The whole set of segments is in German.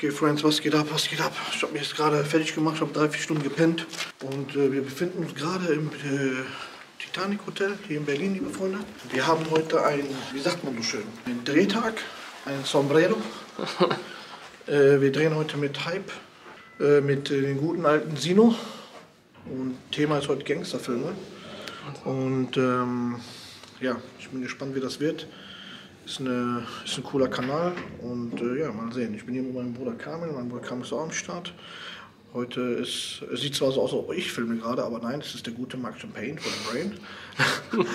Okay, Friends, was geht ab, was geht ab? Ich habe mich jetzt gerade fertig gemacht, ich habe 3-4 Stunden gepennt. Und wir befinden uns gerade im Titanic Hotel, hier in Berlin, liebe Freunde. Wir haben heute einen, wie sagt man so schön, einen Drehtag, einen Sombrero. Wir drehen heute mit Hype, mit den guten alten Sino. Und Thema ist heute Gangsterfilme. Und ja, ich bin gespannt, wie das wird. Ist ein cooler Kanal und ja, mal sehen. Ich bin hier mit meinem Bruder Kamil. Mein Bruder Kamil ist auch am Start. Heute ist, es sieht zwar so aus, als ich filme gerade, aber nein, es ist der gute Mark Champagne von Brain.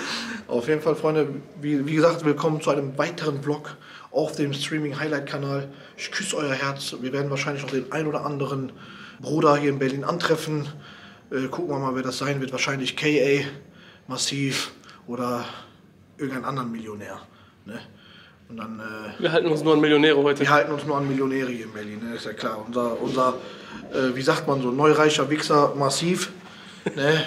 Auf jeden Fall, Freunde, wie gesagt, willkommen zu einem weiteren Vlog auf dem Streaming-Highlight-Kanal. Ich küsse euer Herz. Wir werden wahrscheinlich noch den ein oder anderen Bruder hier in Berlin antreffen. Gucken wir mal, wer das sein wird. Wahrscheinlich K.A., Massiv oder irgendeinen anderen Millionär. Ne? Und dann, wir halten uns nur an Millionäre heute. Wir halten uns nur an Millionäre hier in Berlin, ne? Ist ja klar. Unser wie sagt man so, neureicher Wichser Massiv, ne?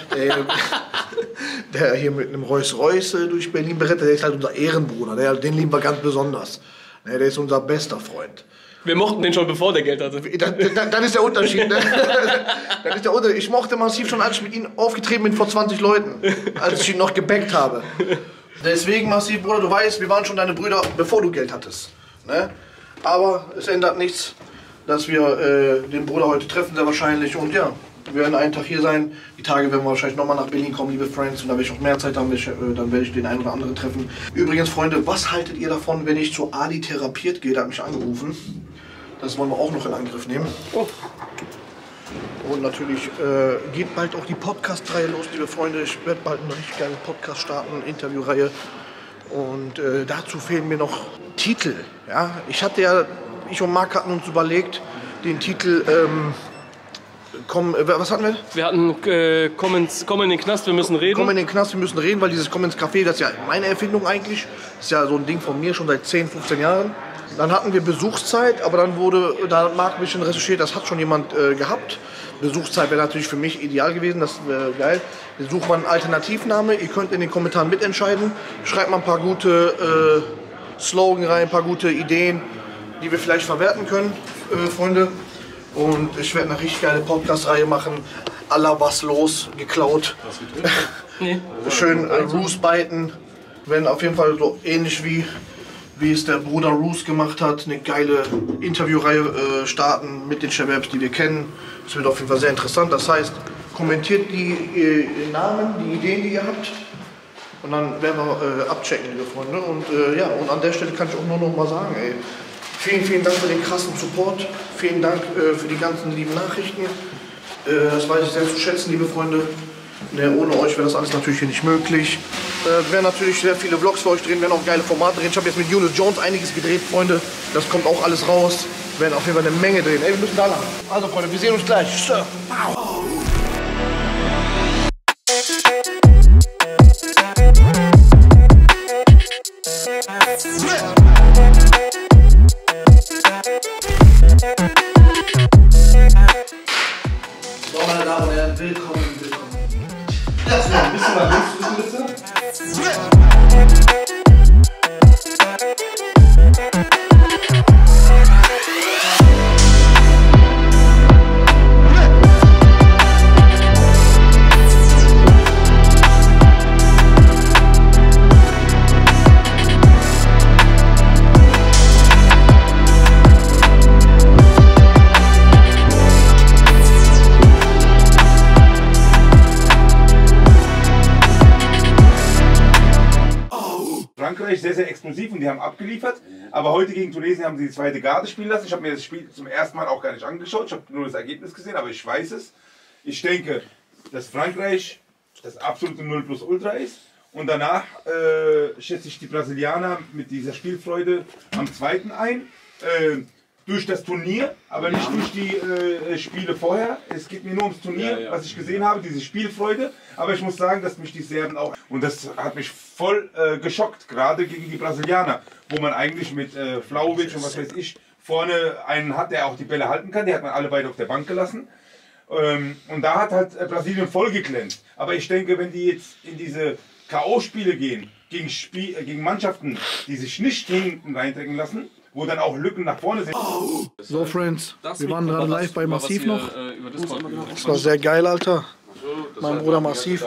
der hier mit einem Reus durch Berlin berettet, der ist halt unser Ehrenbruder, den lieben wir ganz besonders. Ne? Der ist unser bester Freund. Wir mochten den schon, bevor der Geld hatte. Dann ist der Unterschied, ne? Dann ist der Unterschied. Ich mochte Massiv schon, als ich mit ihm aufgetreten bin vor 20 Leuten, als ich ihn noch gebackt habe. Deswegen, Massiv, Bruder, du weißt, wir waren schon deine Brüder, bevor du Geld hattest. Ne? Aber es ändert nichts, dass wir den Bruder heute treffen, sehr wahrscheinlich. Und ja, wir werden einen Tag hier sein. Die Tage werden wir wahrscheinlich nochmal nach Berlin kommen, liebe Friends. Und da werde ich noch mehr Zeit haben, dann werde ich den einen oder anderen treffen. Übrigens, Freunde, was haltet ihr davon, wenn ich zu Adi therapiert gehe? Der hat mich angerufen. Das wollen wir auch noch in Angriff nehmen. Oh. Und natürlich geht bald auch die Podcast-Reihe los, liebe Freunde. Ich werde bald einen richtig geilen Podcast starten, eine Interviewreihe. Und dazu fehlen mir noch Titel. Ja? Ich und Marc hatten uns überlegt, den Titel, was hatten wir? Wir hatten komm in den Knast, wir müssen reden. Komm in den Knast, wir müssen reden, weil dieses Komm ins Café, das ist ja meine Erfindung eigentlich. Das ist ja so ein Ding von mir schon seit 10, 15 Jahren. Dann hatten wir Besuchszeit, aber da hat Marc ein bisschen recherchiert, das hat schon jemand gehabt. Besuchszeit wäre natürlich für mich ideal gewesen, das wäre geil. Wir suchen mal einen Alternativname, ihr könnt in den Kommentaren mitentscheiden. Schreibt mal ein paar gute Slogan rein, ein paar gute Ideen, die wir vielleicht verwerten können, Freunde. Und ich werde eine richtig geile Podcast-Reihe machen, à la was los, geklaut. Nee. Schön Bruce biten, wenn auf jeden Fall so ähnlich wie es der Bruder Reus gemacht hat, eine geile Interviewreihe starten mit den Shababs, die wir kennen. Das wird auf jeden Fall sehr interessant. Das heißt, kommentiert die Namen, die Ideen, die ihr habt. Und dann werden wir abchecken, liebe Freunde. Und ja, und an der Stelle kann ich auch nur noch mal sagen, ey, vielen, vielen Dank für den krassen Support. Vielen Dank für die ganzen lieben Nachrichten. Das weiß ich sehr zu schätzen, liebe Freunde. Ne, ohne euch wäre das alles natürlich hier nicht möglich. Wir werden natürlich sehr viele Vlogs für euch drehen, werden auch geile Formate drehen. Ich habe jetzt mit Jonas Jones einiges gedreht, Freunde. Das kommt auch alles raus. Wir werden auf jeden Fall eine Menge drehen. Ey, wir müssen da lang. Also, Freunde, wir sehen uns gleich. Sir. Wow. So, meine Damen und Herren, willkommen. So, ein bisschen nach links bitte. Sehr, sehr explosiv und die haben abgeliefert. Aber heute gegen Tunesien haben sie die zweite Garde spielen lassen. Ich habe mir das Spiel zum ersten Mal auch gar nicht angeschaut. Ich habe nur das Ergebnis gesehen, aber ich weiß es. Ich denke, dass Frankreich das absolute 0+Ultra ist. Und danach schätze ich die Brasilianer mit dieser Spielfreude am zweiten ein. Durch das Turnier, aber nicht durch die Spiele vorher. Es geht mir nur ums Turnier, ja, ja, was ich gesehen habe, diese Spielfreude. Aber ich muss sagen, dass mich die Serben auch... Und das hat mich voll geschockt, gerade gegen die Brasilianer, wo man eigentlich mit Flauvić und was weiß ich vorne einen hat, der auch die Bälle halten kann. Die hat man alle beide auf der Bank gelassen. Und da hat halt Brasilien voll geglänzt. Aber ich denke, wenn die jetzt in diese K.O.-Spiele gehen, gegen Mannschaften, die sich nicht hinten reindrängen lassen, wo dann auch Lücken nach vorne sind. Oh. So, Friends, wir waren gerade live bei Massiv noch. Das war sehr geil, Alter. Mein Bruder Massiv.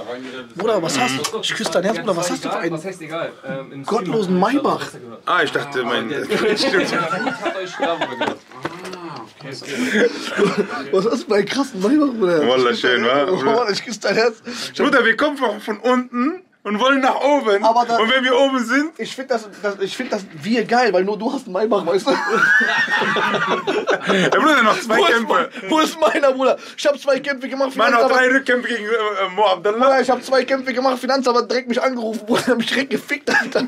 Bruder, was hast du? Ich küsse dein Herz, Bruder. Was hast du für einen gottlosen Maybach? Ah, ich dachte, mein... Was ist bei krassen Maybach, Bruder? Wallah, schön, wa? Bruder, ich küsse dein Herz. Bruder, wir kommen von unten und wollen nach oben. Das, und wenn wir oben sind... Ich finde das wir geil, weil nur du hast einen Maybach, weißt du? Hey Bruder, noch zwei Kämpfe. Wo ist meiner, Bruder? Ich habe zwei Kämpfe gemacht. Meiner hat drei Rückkämpfe gegen Moabdallah. Ich habe zwei Kämpfe gemacht, Finanzamt direkt mich angerufen, Bruder, mich direkt gefickt, Alter.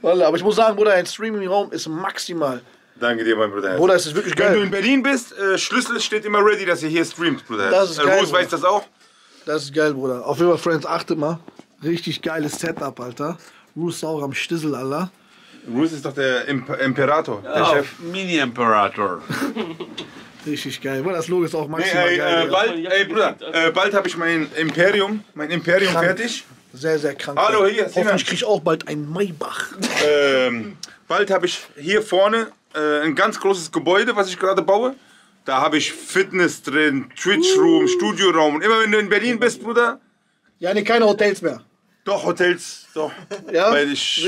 Wallah, aber ich muss sagen, Bruder, ein Streaming-Raum ist maximal. Danke dir, mein Bruder. Bruder, es ist wirklich geil. Wenn du in Berlin bist, Schlüssel steht immer ready, dass ihr hier streamt, Bruder. Das ist geil, Bruce weiß das auch. Das ist geil, Bruder. Auf jeden Fall, Friends, achtet mal. Richtig geiles Setup, Alter. Reus auch am Stissel, Alter. Reus ist doch der Imperator, ja, der Chef. Mini-Imperator. Richtig geil. Das Logo ist auch maximal geil. Ey, Bruder, bald habe ich mein Imperium krank. Fertig. Sehr, sehr krank. Hallo, hier. Hoffentlich kriege ich auch bald einen Maybach. Bald habe ich hier vorne ein ganz großes Gebäude, was ich gerade baue. Da habe ich Fitness drin, Twitch-Room, Studioraum. Und immer wenn du in Berlin bist, Bruder. Ja, nee, keine Hotels mehr. Doch, Hotels, doch. Ja? Weil ich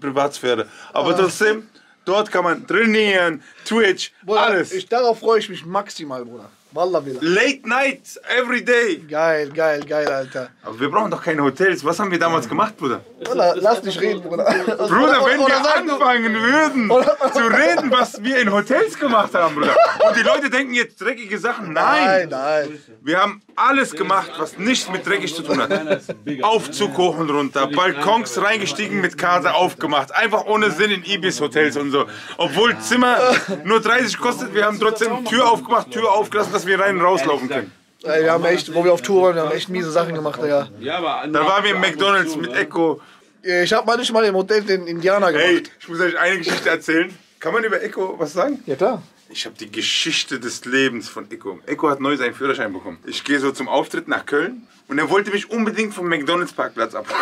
Privatsphäre. Aber trotzdem, dort kann man trainieren, Twitch, Bruder, alles. Darauf freue ich mich maximal, Bruder. Wallah, Billah. Late night, every day. Geil, geil, geil, Alter. Aber wir brauchen doch keine Hotels. Was haben wir damals gemacht, Bruder? Wallah, lass dich reden, Bruder. Bruder, wenn wir anfangen würden zu reden, was wir in Hotels gemacht haben, Bruder. Und die Leute denken jetzt dreckige Sachen. Nein. Nein, nein. Wir haben alles gemacht, was nichts mit dreckig zu tun hat. Aufzug hoch und runter, Balkons reingestiegen mit Kasa aufgemacht. Einfach ohne Sinn in Ibis Hotels und so. Obwohl Zimmer nur 30 kostet, wir haben trotzdem Tür aufgemacht, Tür aufgelassen, dass wir rein und rauslaufen können. Ey, wir haben echt, wo wir auf Tour waren, wir haben echt miese Sachen gemacht, Digga. Ja, da waren wir im McDonalds mit Eko. Ich habe manchmal im Hotel den Indianer gemacht. Ey, ich muss euch eine Geschichte erzählen. Kann man über Eko was sagen? Ja, klar. Ich habe die Geschichte des Lebens von Eko. Eko hat neu seinen Führerschein bekommen. Ich gehe so zum Auftritt nach Köln und er wollte mich unbedingt vom McDonalds Parkplatz abholen.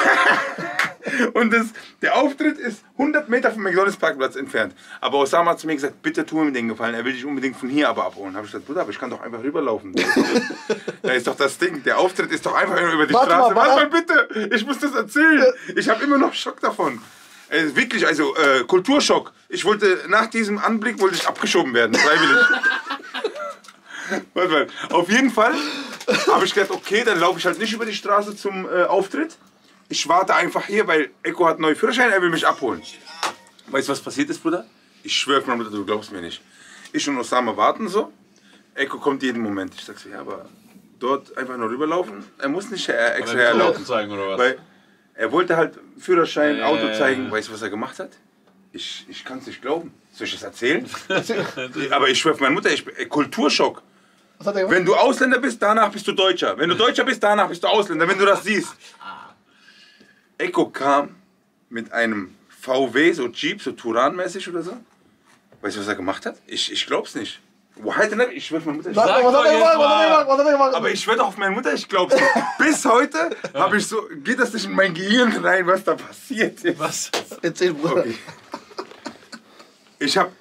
Und der Auftritt ist 100 Meter vom McDonalds Parkplatz entfernt. Aber Osama hat zu mir gesagt, bitte tu ihm den Gefallen, er will dich unbedingt von hier aber abholen. Da habe ich gesagt, Bruder, aber ich kann doch einfach rüberlaufen. Da ist doch das Ding, der Auftritt ist doch einfach über die Straße. Warte mal bitte, ich muss das erzählen. Ich habe immer noch Schock davon. Wirklich, also Kulturschock. Ich wollte nach diesem Anblick abgeschoben werden, freiwillig. Auf jeden Fall habe ich gedacht, okay, dann laufe ich halt nicht über die Straße zum Auftritt. Ich warte einfach hier, weil Eko hat neue Führerschein, er will mich abholen. Weißt du, was passiert ist, Bruder? Ich schwöre, mein Bruder, du glaubst mir nicht. Ich und Osama warten so. Eko kommt jeden Moment. Ich sag's ja, aber dort einfach nur rüberlaufen. Er muss nicht extra herlaufen. Zeigen, oder was? Weil er wollte halt Führerschein, Auto zeigen. Weißt du, was er gemacht hat? Ich kann's nicht glauben. Soll ich das erzählen? Aber ich schwöre, meine Mutter, Kulturschock. Wenn du Ausländer bist, danach bist du Deutscher. Wenn du Deutscher bist, danach bist du Ausländer, wenn du das siehst. Eko kam mit einem VW, so Jeep, so Turan-mäßig oder so. Weißt du, was er gemacht hat? Ich glaub's nicht. Ich schwör auf meine Mutter. Aber ich schwör doch auf meine Mutter, ich glaub's nicht. Bis heute habe ich so, geht das nicht in mein Gehirn rein, was da passiert ist. Was? Erzähl, Bruder. Okay. Ich habe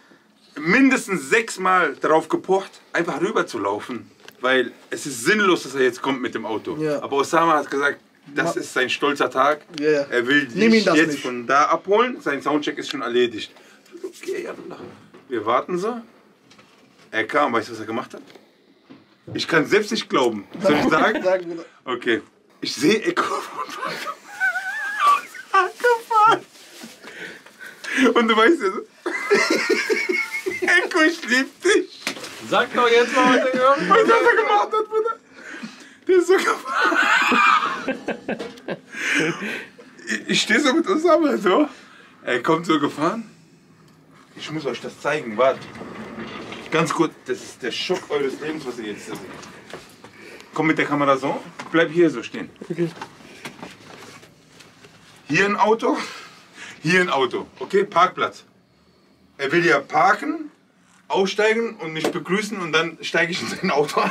mindestens 6 Mal darauf gepocht, einfach rüber zu laufen. Weil es ist sinnlos, dass er jetzt kommt mit dem Auto. Ja. Aber Osama hat gesagt, das ist sein stolzer Tag. Yeah. Er will dich jetzt nicht von da abholen. Sein Soundcheck ist schon erledigt. Okay, ja, wir warten so. Er kam. Weißt du, was er gemacht hat? Ich kann selbst nicht glauben. Soll ich sagen? Okay. Ich sehe Eko angefahren. Und du weißt ja so. Eko, ich lieb dich. Sag doch jetzt mal, was er gemacht hat. Was er gemacht hat, Bruder? Der ist so gefahren. Ich stehe so mit Osama so. Er kommt so gefahren. Ich muss euch das zeigen, warte. Ganz kurz, das ist der Schock eures Lebens, was ihr jetzt seht. Komm mit der Kamera so, bleib hier so stehen. Okay. Hier ein Auto, okay, Parkplatz. Er will ja parken. Aussteigen und mich begrüßen und dann steige ich in sein Auto ein.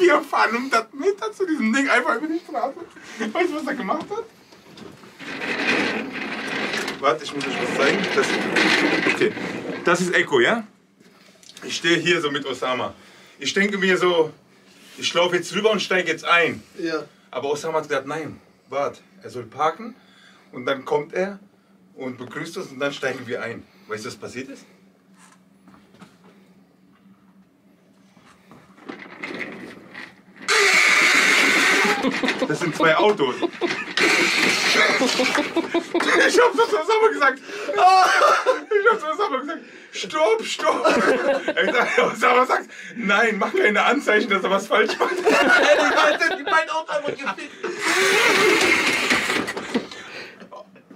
Wir fahren 100 Meter zu diesem Ding einfach über die Straße. Weißt du, was er gemacht hat? Warte, ich muss euch was zeigen. Das, okay. Das ist Eko, ja? Ich stehe hier so mit Osama. Ich denke mir so, ich laufe jetzt rüber und steige jetzt ein. Ja. Aber Osama hat gesagt, nein, warte, er soll parken. Und dann kommt er und begrüßt uns und dann steigen wir ein. Weißt du, was passiert ist? Das sind zwei Autos. Ich hab's zu Osama gesagt. Ich hab's zu Osama gesagt. Stopp, stopp. Osama sagt, nein, mach keine Anzeichen, dass er was falsch macht. Mein Auto einfach gefickt.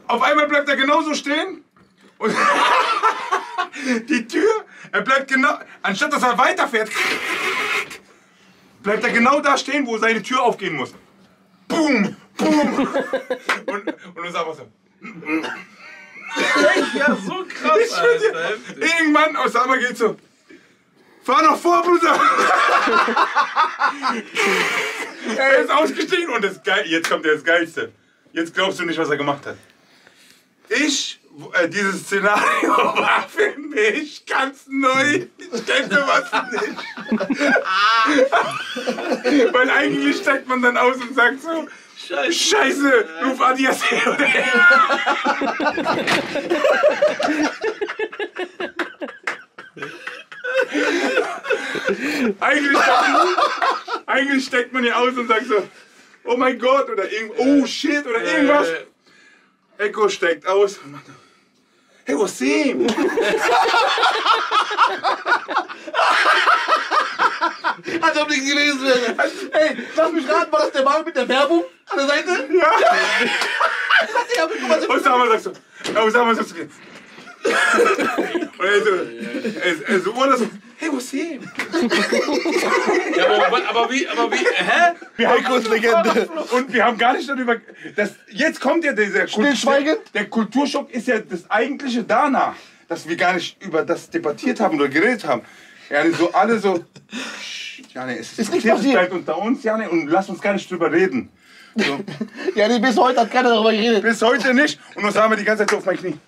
Auf einmal bleibt er genauso stehen. Und die Tür, er bleibt genau, anstatt dass er weiterfährt, bleibt er genau da stehen, wo seine Tür aufgehen muss. Boom! Boom! Und dann sagt er so. Ja, so krass. Ich Alter. Irgendwann Osama geht so. Fahr noch vor, Bruder! Er ist ausgestiegen und das Geil, jetzt kommt das Geilste. Jetzt glaubst du nicht, was er gemacht hat. Dieses Szenario war für mich ganz neu. Ich kenne was nicht. Weil eigentlich steigt man dann aus und sagt so, Scheiße, ruf Adi jetzt her. Eigentlich steigt man ja aus und sagt so, oh mein Gott, oder oh shit, oder irgendwas. Eko steigt aus und macht so, hey, what's him? Als ob nichts gewesen wäre. Ey, lass mich raten, war das der Mann mit der Werbung an der Seite? Ja. Osama sagt so, und er so, hey, what's him? Ja, aber wie, hä? Wir haben kurz Legende. Und wir haben gar nicht darüber, das, jetzt kommt ja dieser Stillschweigend. Der Kulturschock ist ja das eigentliche danach, dass wir gar nicht über das debattiert haben oder geredet haben. Ja, so alle so, Jane, es ist nichts passiert unter uns, Jane, und lass uns gar nicht drüber reden. So. Ja, bis heute hat keiner darüber geredet. Bis heute nicht. Und das haben wir die ganze Zeit so auf mein Knie.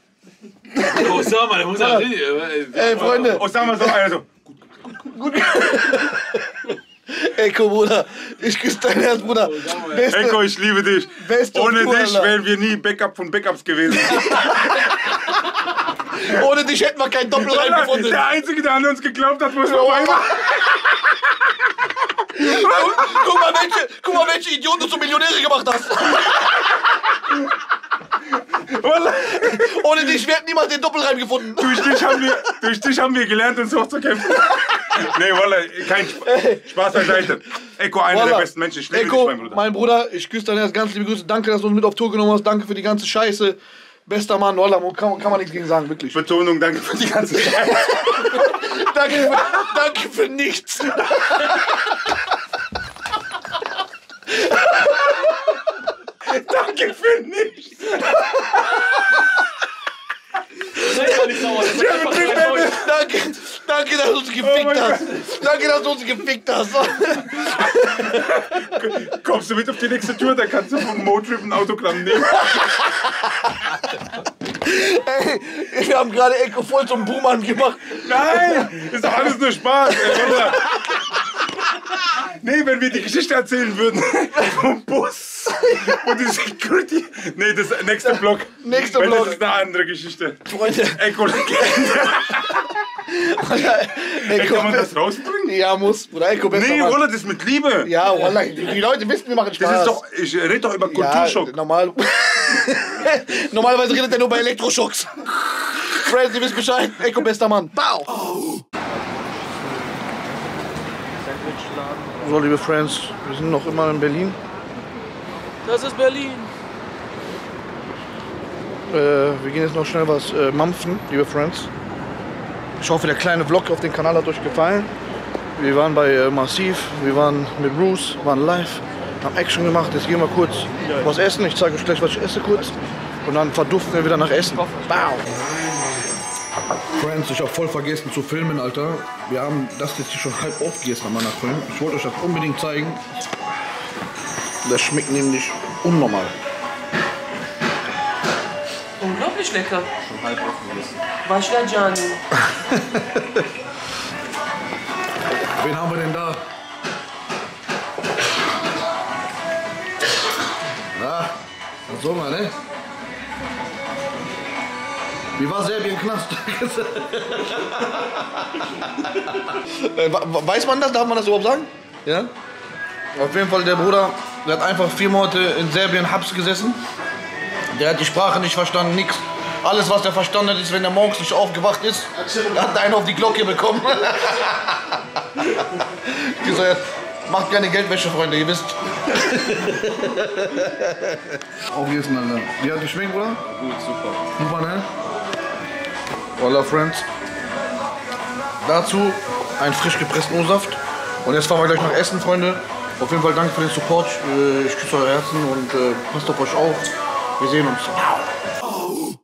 Osama, der muss ja auch reden. Ey, Freunde. Osama so, einer so. Gut. Eko, Bruder, ich küsse dein Herz, Bruder. Eko, ich liebe dich. Ohne dich wären wir nie Backup von Backups gewesen. Ohne dich hätten wir keinen Doppelreim gefunden. Der Einzige, der an uns geglaubt hat, muss noch einmal. Guck mal, welche Idioten du zu Millionäre gemacht hast. Ohne dich wäre niemals den Doppelreim gefunden. Durch dich haben wir gelernt, uns hochzukämpfen. Nee, Wallah, kein Spaß beiseite. Eko, einer der besten Menschen. Ich liebe dich, mein Bruder. Mein Bruder, ich küsse deine ganz liebe Grüße. Danke, dass du uns mit auf Tour genommen hast. Danke für die ganze Scheiße. Bester Mann, Wallah, kann man nichts gegen sagen, wirklich. Betonung, danke für die ganze Scheiße. danke für nichts. Danke für nichts. Danke, dass du uns gefickt hast. Danke, dass du uns gefickt hast. Kommst du mit auf die nächste Tour, da kannst du von Motrip ein Autogramm nehmen. Ey, wir haben gerade Eko voll zum Boomerang gemacht. Nein, ist doch alles nur Spaß. Ey, nee, wenn wir die Geschichte erzählen würden vom Bus und die Security. Nee, das nächste Vlog. Nächster Vlog. Das ist eine andere Geschichte. Freunde. Eko, kann man das rausbringen? Ja, muss. Oder Eko besser. Nee, Wallah, das ist mit Liebe. Ja, Wallah, die Leute wissen, wir machen Spaß. Das ist doch, ich rede doch über Kulturschock. Ja, normalerweise redet er nur bei Elektroschocks. Friends, ihr wisst Bescheid. Eko, bester Mann. Bau. Oh. So, liebe Friends, wir sind noch immer in Berlin. Das ist Berlin. Wir gehen jetzt noch schnell was mampfen, liebe Friends. Ich hoffe, der kleine Vlog auf dem Kanal hat euch gefallen. Wir waren bei Massiv, wir waren mit Bruce, waren live, haben Action gemacht. Jetzt gehen wir kurz was essen. Ich zeige euch gleich, was ich esse kurz. Und dann verduften wir wieder nach Essen. Wow. Friends, ich hab voll vergessen zu filmen, Alter. Wir haben das jetzt schon halb aufgegessen am Nachfilm. Ich wollte euch das unbedingt zeigen. Das schmeckt nämlich unnormal. Unglaublich. nicht lecker. Schon halb aufgegessen. Waschlajani. Wen haben wir denn da? Na, was soll man, ne? Wie war Serbien-Knast? Weiß man das? Darf man das überhaupt sagen? Ja? Auf jeden Fall, der Bruder, der hat einfach 4 Monate in Serbien Haps gesessen. Der hat die Sprache nicht verstanden, nix. Alles, was er verstanden hat, ist, wenn er morgens nicht aufgewacht ist, hat er einen auf die Glocke bekommen. Die so, macht keine Geldwäsche, Freunde, ihr wisst. Aufgegessen, Alter. Wie hat geschmeckt, Bruder? Gut, super. Super, ne? Hola, Friends. Dazu einen frisch gepressten O-Saft. Und jetzt fahren wir gleich nach Essen, Freunde. Auf jeden Fall danke für den Support. Ich küsse euer Herzen und passt auf euch auf. Wir sehen uns.